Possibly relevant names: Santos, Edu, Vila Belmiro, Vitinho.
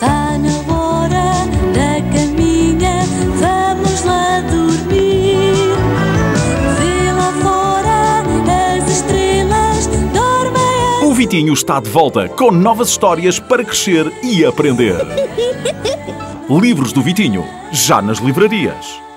Tá na hora da caminha, vamos lá dormir. Vê lá fora as estrelas, dormem. O Vitinho está de volta com novas histórias para crescer e aprender. Livros do Vitinho, já nas livrarias.